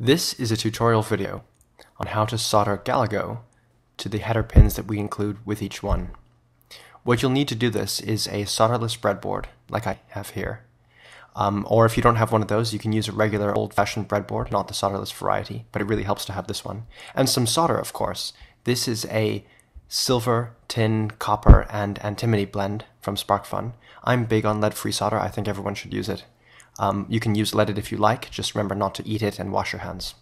This is a tutorial video on how to solder Galago to the header pins that we include with each one. What you'll need to do this is a solderless breadboard like I have here. Or if you don't have one of those, you can use a regular old-fashioned breadboard, not the solderless variety, but it really helps to have this one. And some solder, of course. This is a silver, tin, copper, and antimony blend from SparkFun. I'm big on lead-free solder. I think everyone should use it. You can use leaded if you like, just remember not to eat it and wash your hands.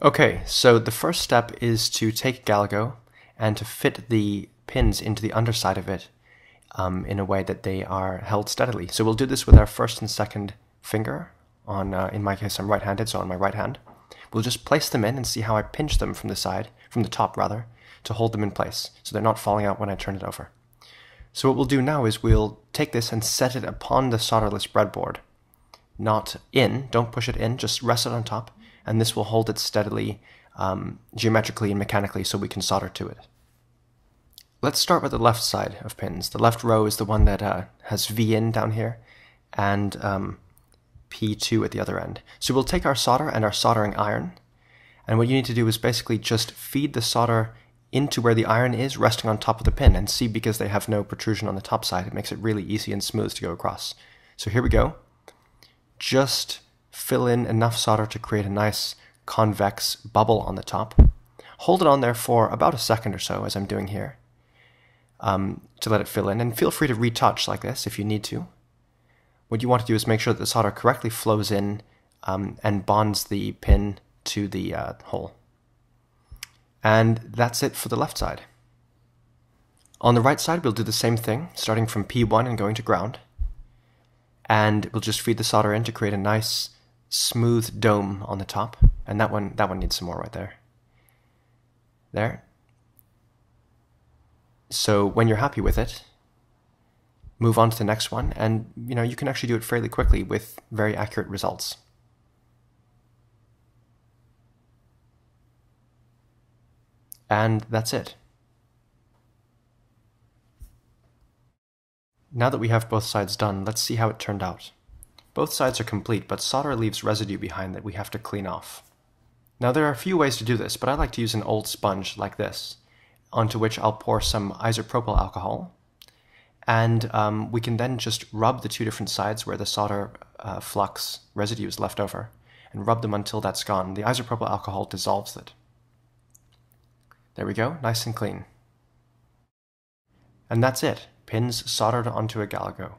Okay, so the first step is to take Galago and to fit the pins into the underside of it in a way that they are held steadily. So we'll do this with our first and second finger. In my case I'm right-handed, so on my right hand. We'll just place them in and see how I pinch them from the side, from the top rather, to hold them in place so they're not falling out when I turn it over. So what we'll do now is we'll take this and set it upon the solderless breadboard. Not in, don't push it in, just rest it on top, and this will hold it steadily, geometrically and mechanically, so we can solder to it. Let's start with the left side of pins. The left row is the one that has V in down here, and P2 at the other end. So we'll take our solder and our soldering iron, and what you need to do is basically just feed the solder into where the iron is resting on top of the pin, and see, because they have no protrusion on the top side, it makes it really easy and smooth to go across. So here we go. Just fill in enough solder to create a nice convex bubble on the top. Hold it on there for about a second or so, as I'm doing here, to let it fill in, and feel free to retouch like this if you need to. What you want to do is make sure that the solder correctly flows in and bonds the pin to the hole. And that's it for the left side. On the right side, we'll do the same thing, starting from P1 and going to ground. And we'll just feed the solder in to create a nice, smooth dome on the top. And that one needs some more right there. There. So when you're happy with it, move on to the next one. And you can actually do it fairly quickly with very accurate results. And that's it. Now that we have both sides done, let's see how it turned out. Both sides are complete, but solder leaves residue behind that we have to clean off. Now there are a few ways to do this, but I like to use an old sponge like this, onto which I'll pour some isopropyl alcohol, and we can then just rub the two different sides where the solder flux residue is left over, and rub them until that's gone. The isopropyl alcohol dissolves it. There we go, nice and clean. And that's it, pins soldered onto a Galago.